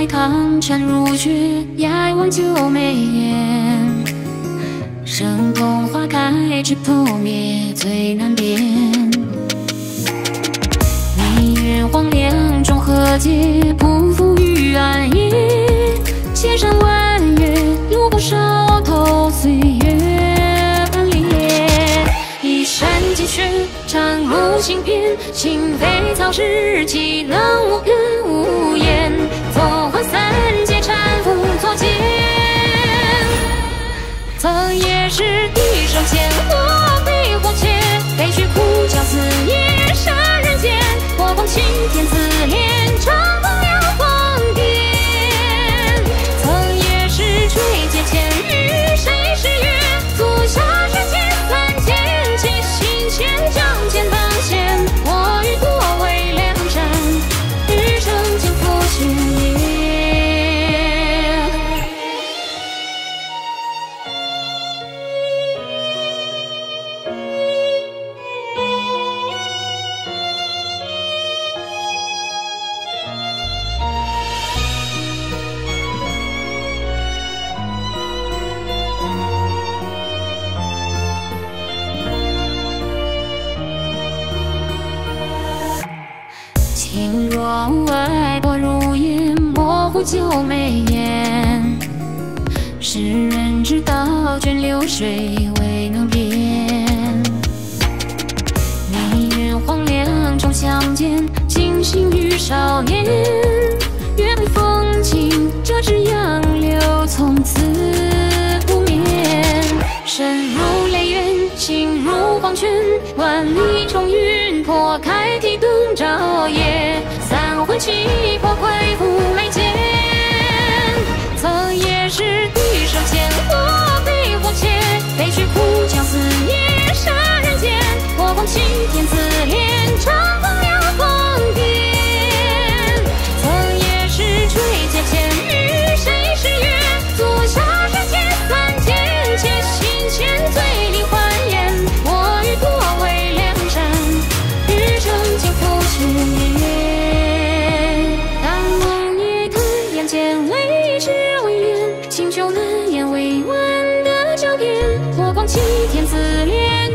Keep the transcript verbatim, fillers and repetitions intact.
海棠缠如雪，遥望旧眉眼。生痛花开至扑灭，最难辨。明月黄粱中和解，不负于安逸。千山万月，路不熟透岁月般裂。一山积雪，长路行遍，心非草石，岂能无怨无言？纵横三界，缠缚错间。曾也是一手牵我飞鸿阙，飞去枯桥似夜杀人间。我望青天自怜，长风摇黄颠。曾也是坠阶千日，谁是月？足下世间万千千，心间仗剑当先。我与我为梁山，日生间负心意。 情若无爱，薄如烟，模糊旧眉眼。世人知道，卷流水未能变。明月黄粱中相见，惊心与少年。月背风情，折枝杨柳，从此不眠。身如雷渊，心如黄泉，万里重云，破开提灯照夜。 三魂七魄归复眉间，曾也是一手牵我飞鸿阙，飞去枯桥似夜杀人间。我望青天自怜，长风摇黄颠。曾也是坠阶千日，谁是月？足下世间万千千，心间醉里欢颜。我与我为梁山，日生间负心意。 青丘难掩未完的照片，我望青天自怜。